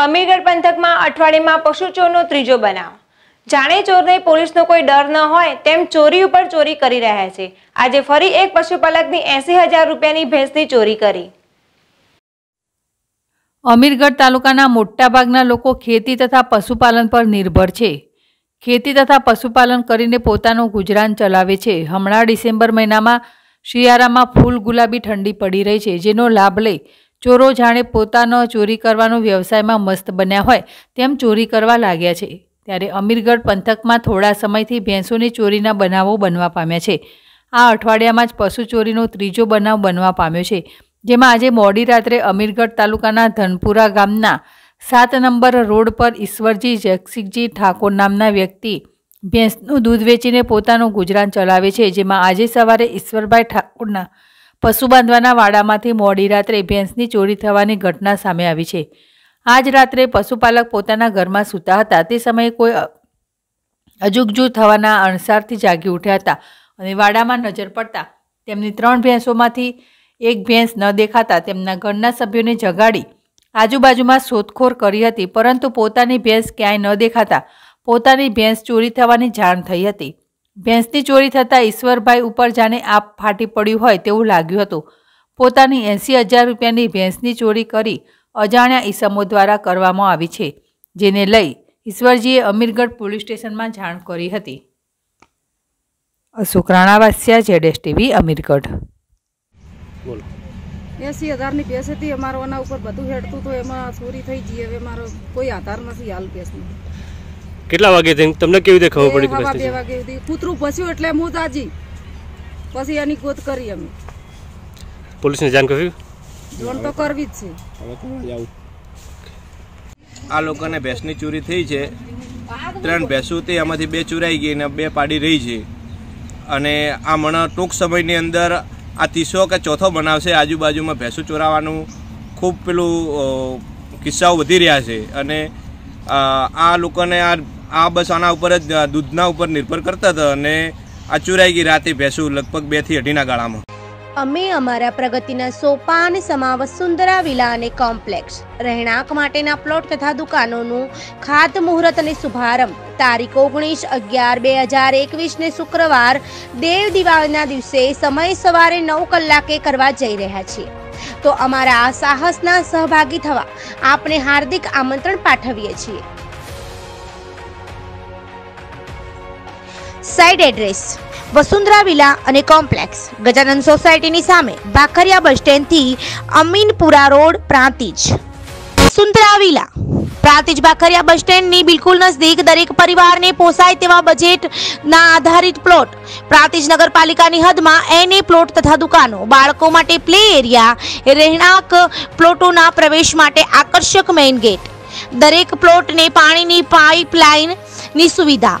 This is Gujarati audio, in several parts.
अमीरगढ़ पंथक में अठवाडियामां पशुचोरनो त्रीजो बनाव। जाणे चोरने पोलीसनो कोई डर न होय तेम चोरी पर चोरी करी रह्या छे। आजे फरी एक पशुपालकनी 80,000 रूपियानी भैंसनी चोरी करी। अमीरगढ़ तालुकाना मोटा भागना लोको खेती तथा पशुपालन पर निर्भर छे। खेती तथा पशुपालन करीने पोतानो गुजरान चलावे छे। हमणां डिसेम्बर महीनामां શિયાળામાં ફૂલ ગુલાબી ઠંડી પડી રહી છે, જેનો લાભ લઈ ચોરો જાણે પોતાનો ચોરી કરવાનો વ્યવસાયમાં મસ્ત બન્યા હોય તેમ ચોરી કરવા લાગ્યા છે। ત્યારે અમીરગઢ પંથકમાં થોડા સમયથી ભેંસોની ચોરીના બનાવો બનવા પામ્યા છે। આ અઠવાડિયામાં જ પશુ ચોરીનો ત્રીજો બનાવ બનવા પામ્યો છે, જેમાં આજે મોડી રાત્રે અમીરગઢ તાલુકાના ધનપુરા ગામના 7 નંબર રોડ પર ઈશ્વરજી જગસિંહજી ઠાકોર નામના વ્યક્તિ ભેંસનું દૂધ વેચીને પોતાનું ગુજરાન ચલાવે છે। જેમાં આજે સવારે ઈશ્વરભાઈ ઠાકોરના પશુ બાંધવાના વાડામાંથી મોડી રાત્રે ભેંસની ચોરી થવાની ઘટના સામે આવી છે। આજ રાત્રે પશુપાલક પોતાના ઘરમાં સૂતા હતા, તે સમયે કોઈ અજુગજુ થવાના અણસારથી જાગી ઉઠ્યા હતા અને વાડામાં નજર પડતા તેમની 3 ભેંસોમાંથી એક ભેંસ ન દેખાતા તેમના ઘરના સભ્યોને જગાડી આજુબાજુમાં શોધખોળ કરી હતી, પરંતુ પોતાની ભેંસ ક્યાંય ન દેખાતા પોતાની ભેંસ ચોરી થવાની જાણ થઈ હતી। ભેંસની ચોરી થતાં ઈશ્વરભાઈ ઉપર જાણે આપ ફાટી પડ્યું હોય તેવું લાગ્યું હતું। પોતાની 80,000 રૂપિયાની ભેંસની ચોરી કરી અજાણ્યા ઈસમો દ્વારા કરવામાં આવી છે, જેને લઈ ઈશ્વરજીએ અમીરગઢ પોલીસ સ્ટેશનમાં જાણ કરી હતી। અશોક રાણાવાસિયા, ZSTV અમીરગઢ। બોલો 80,000ની ભેંસ હતી, અમારો આના ઉપર બધું હેડતું તો એમાં ચોરી થઈ ગઈ। હવે મારો કોઈ આધાર નથી હાલ ભેંસનો। કેટલા વાગે તમને કેવી દેખાવ પડી? બસ 2 વાગે હતી, કૂતરું પસ્યું એટલે હું તાજી પછી આની ગોત કરી અમે પોલીસને જાણ કરી। જોણ તો કરવી જ છે, હવે તો જાવ। આ લોકોને ભેંસની ચોરી થઈ છે, 3 ભેંસો તે આમાંથી 2 ચોરાઈ ગઈ અને 2 પાડી રહી છે। અને આ મણા ટૂંક સમયની અંદર આ 300 કે 4થો બનાવશે। આજુબાજુમાં ભેંસો ચોરાવાનું ખૂબ પેલું કિસ્સાઓ વધી રહ્યા છે અને આ લોકોને આ બસ આના ઉપર જ દૂધના ઉપર નિર્ભર કરતા હતા અને આ ચોરાઈ ગઈ રાતે ભેંસો લગભગ 2 થી 2.5 ના ગાળામાં। અમે અમારા પ્રગતિના સોપાન સમાવ સુંદરા વિલા અને કોમ્પ્લેક્સ રહેણાંક માટેના પ્લોટ તથા દુકાનોનું ખાતમુહૂર્ત અને શુભારંભ તારીખ 19/11/2021 ને શુક્રવાર દેવ દિવાળીના દિવસે સમય સવારે 9 કલાકે કરવા જઈ રહ્યા છીએ। તો અમારા આ સાહસના સહભાગી થવા આપને હાર્દિક આમંત્રણ પાઠવીએ છીએ। સાઇડ એડ્રેસ વસુંધરા વિલા અને કોમ્પ્લેક્સ, ગજાનન સોસાયટીની સામે ભાખરિયા બસ સ્ટેન્ડથી Aminpura road, Prantij. Vasundhara villa Prantij Bhakhariya bus સ્ટેન્ડની બિલકુલ નજીક દરેક પરિવારને પોસાય તેવા બજેટના આધારિત પ્લોટ, પ્રાંતિજ નગરપાલિકાની હદમાં એને પ્લોટ તથા દુકાનો, બાળકો માટે પ્લે એરિયા, રહેણાંક પ્લોટોના પ્રવેશ માટે આકર્ષક મેઇન ગેટ, દરેક પ્લોટને પાણીની પાઇપલાઇનની સુવિધા,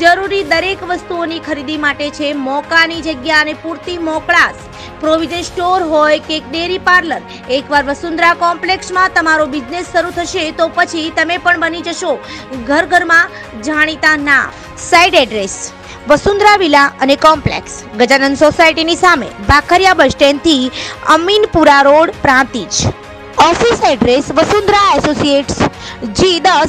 जरूरी दरेक वस्तुओनी खरीदी माटे छे मोकानी जगह अने पूरती मोकळास। प्रोविजन स्टोर होय के डेरी पार्लर, एकवार वसुंधरा कॉम्प्लेक्स में तमारो बिजनेस शुरू थशे तो पछी तमे पण बनी जशो घर घर में जाणीता नाम। साइड एड्रेस वसुंधरा विला अने कॉम्प्लेक्स, गजानन सोसायटीनी सामे भाखरिया बस स्टेन्डथी Aminpura road, Prantij. Office address Vasundhara associates, G10